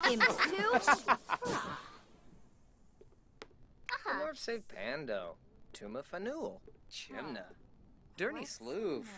Dwarf Save Pando, Tuma Fanul, Chimna, Dirty Sloof,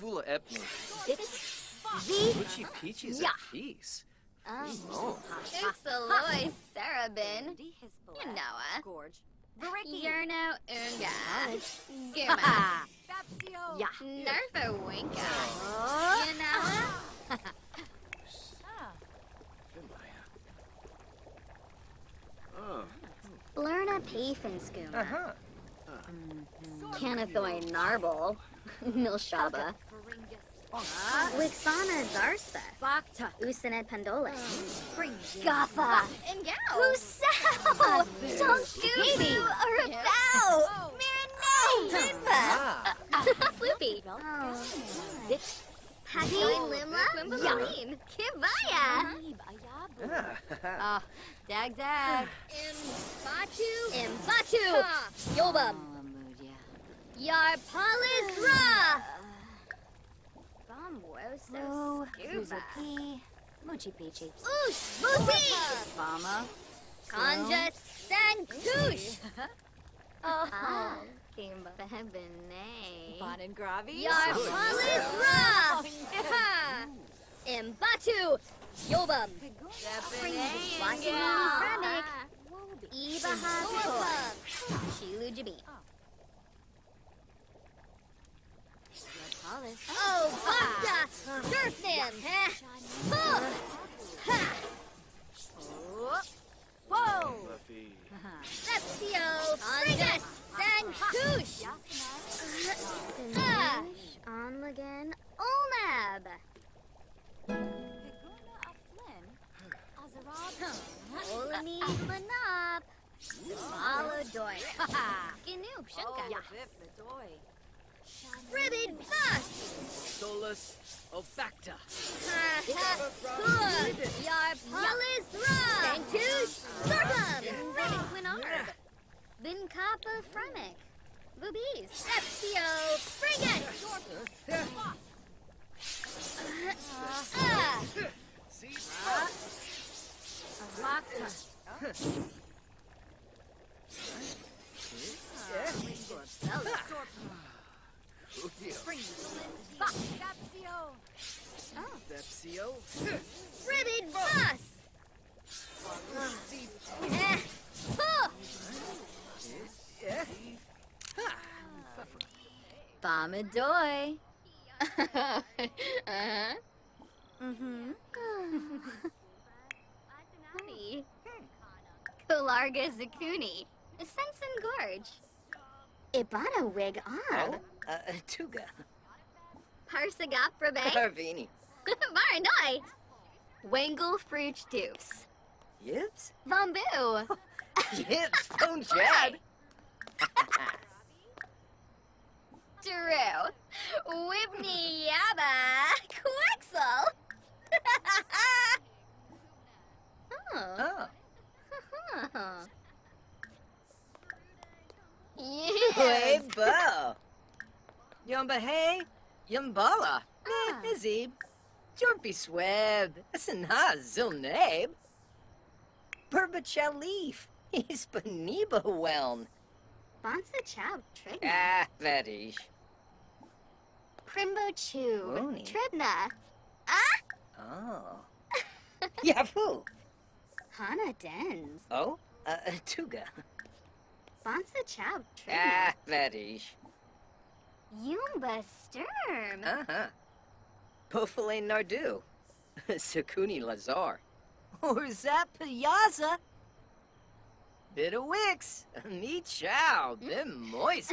Vula Epni, Luchi Peaches at Peace, Uxaloy Sarabin, Yanoa, Yerno Unga, Guma, Nerfa Winka, Yanoa. Blurna Payfinskoon. Canathoy Narble. Milshaba. Wixana Zarsa. Bakta. Usaned Pandola. Gatha. Husao. Tonkubi. Urabao. Mirinay. Limba. Floopy. Hagoi Limla. Yamin. Kibaya. Dag Dag. Imbatu. Yobam. Yarpalidra. Bomboso. Muzuki. Mochi Peachy. Oosh. Mochi. Bama. Kanja Sankush. Oh. Kimba. Benay. Bon and Gravi. Yarpalidra. Imbatu. Yobam. Wasimik. Eva Hakoa. Shilu Jabi. Oh, Bakta. Durfnim. Boom. Ha. Whoa. Lepsio. Frigus. Sankush. Onlagan. Olnab. Olani Manab. Maladoy. Ginoop Shanka. Ribbon Bus. Solus Ofacta. Yarpalis Rub. Santush Surbub. Ribbon Winarb. Binkapa Fremic. Boobies. Epsio Frigate. Ribbon Bus. Bomadoy. Kularga Zakuni. Sensen Gorge. Ibana Wig Ob. Tuga. Parsagap Rebeg. Carvini. Barandoi. Wangle Fruit Deuce. Yips? Bamboo. Yips, Phone Chad. Drew. Whipney Yaba. Quixel. Oh. Oh. Yes. Hey, Bo. Yumba Hey. Yumbala. Nazib. Jorpi Sweb. Asana Zilnab. Burbachalif. Hispaniba Wheln. Bonsa Chow Trigna. Ah, Betty. Primbo Chew. Tribna. Ah? Oh. Yafu. Hana Dens. Oh? Tuga. Bonsa Chow Trigna. Ah, Betty. Yumba Sturm. Pofale Nardu. Sakuni Lazar. Or Zapayaza. Bit of Wix. Me Chow. Bim Moist.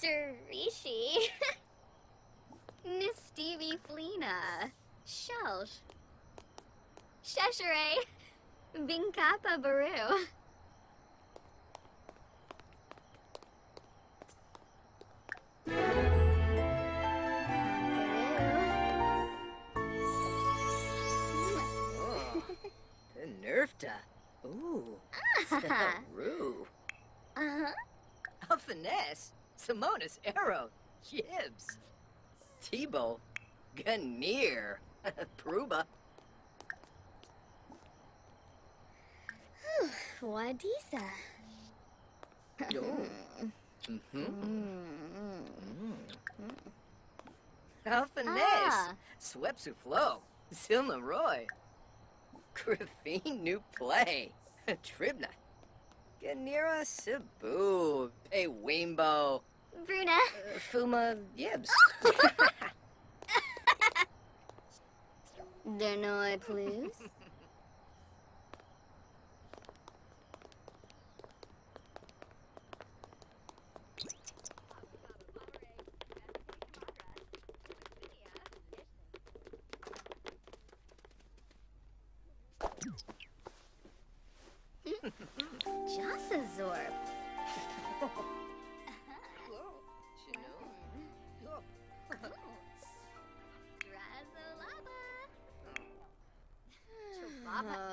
Derishi. Nistivi Flina. Shelsh. Sheshere. Binkapa Baru. Nerfta. Ooh. Roo. A finesse. Simonis Arrow. Jibs. Tebow. Ganeer. Pruba. Coadiza. Alphanes, Swepsu Flow, Zilna Roy, Griffin New Play, Tribna, Ganira Cebu, Pei Wimbo, Bruna, Fuma Yibs. There no I please. Jossazorb.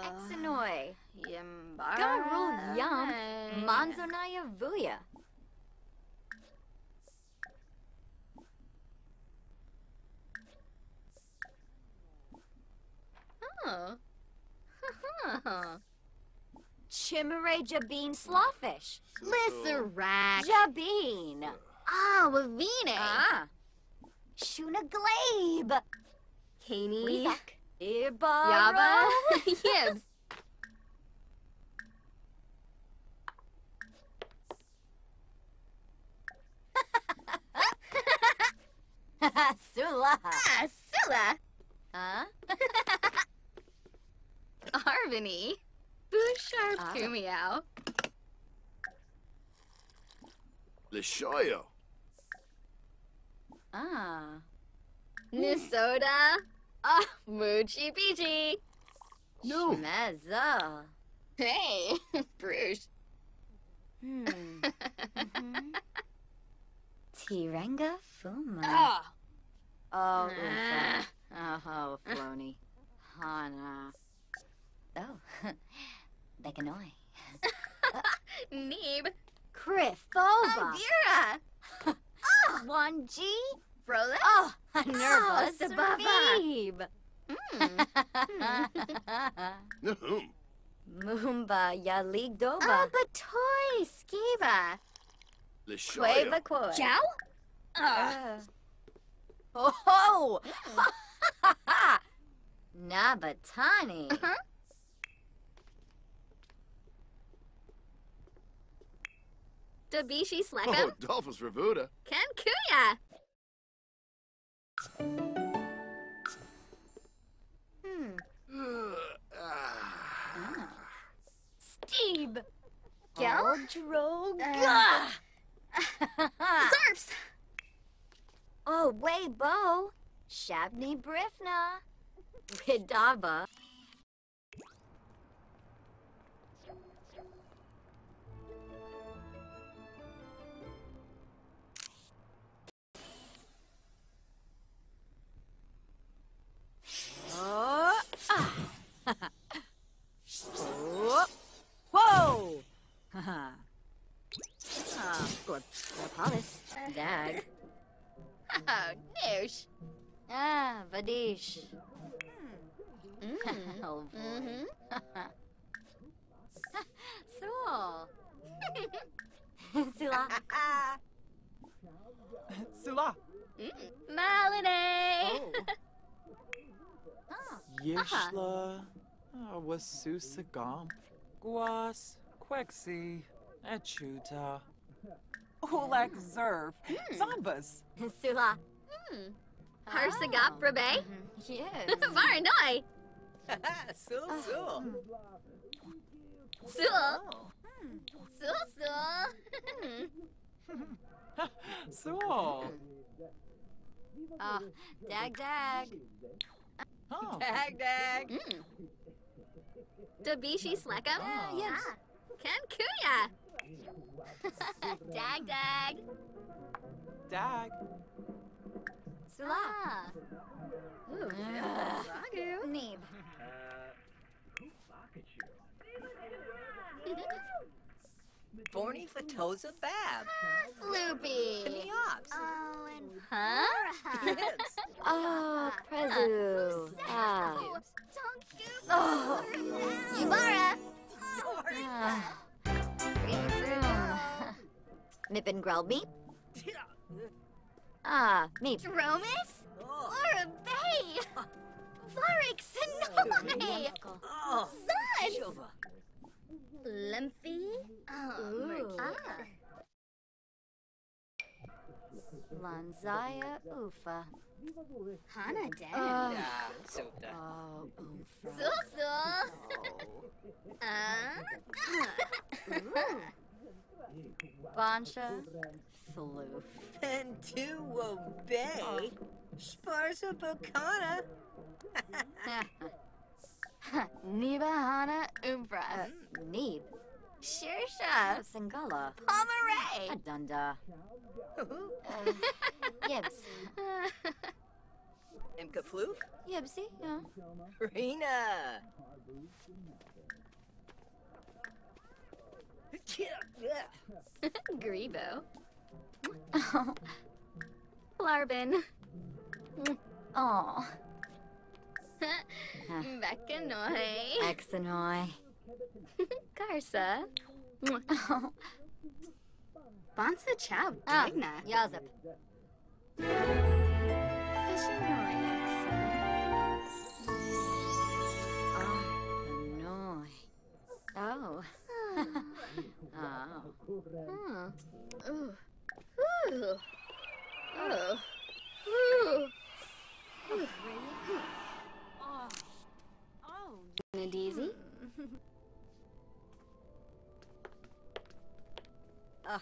Exanoi. Garul Yam. Manzonaya Vuya. Oh. Chimere Jabin Slawfish. Lissarak. Jabin. Ah, Wavine. Ah. Shuna Glabe. Kaney. Ibara. Yaba. Yes. Sula. Ah, Sula. Huh? Arvani. Boo-sharp Kumiao. Lishoyo. Ah. Nisoda. Ah, Moochie Peachy. No. Shmezza. Hey, Bruges. Tiranga Fuma. Oh. Oh, oh, Flony. Hana. Oh, Beganoi. Neeb. Criffova. Aldira. Wanji. Frolix. Oh, Nervous Sabab. Moomba Yaligdoba. Ah, Batoy Skiba. Lishoya. Chow? Oh ho! Ha ha ha! Nabatani. Dabishi Slackham. Oh, Dolphus Ravuda. Kankuya. Steve. Geldroga. Zarps. Oh, Weibo. Shabni Brifna. Vidaba. Whoa! Haha. Ah, Glopolis. Dag. Oh, noosh. Ah, Vadish. Oh, boy. Sula. Sula. Sula. Malinae. Yishla, Wasusa Gomp, Guas, Quexi, Echuta, Ulak Zerv, Zombas, Sula, Harsagap Rabe, Varanoi, Sul Sul, Sul, Sul Sul, Sul, Dag Dag. Oh. Dag Dag. Dabishi Slackham. Yes. Kankuya. Dag Dag. Dag. Sula. Ooh. Ragu. Neeb. Borny Fatosa Bab. Sloopy. Neops. Oh, and huh? Oh, Prezu. Ah. Ibara. snip and grub me? Me. Dromus? Orbe! Varix Sinoi! Zuds! Lemphy? Lanzaya Ufa. Hana dead. Bansha Floof. And to obey Sparsa Bacana. Niba Hana Umbra. Need. Shirsha Singala. Pomeray. Adunda. Yibs. Imka Floof? Yibsy, yeah. Rena. Grebo. Oh. Larbin. Oh. Bekanoi. Exanoi. Garza. Oh. Bonsa Chow. Digna. Yazip. Noi. Oh. Oh. Ooh. Ooh. Oh. Ooh. Ooh. Oh. Oh. Nadizi? Ugh.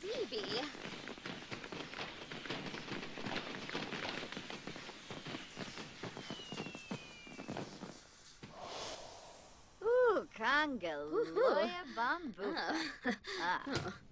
Zeeby. Kangal, Loya Bamboo.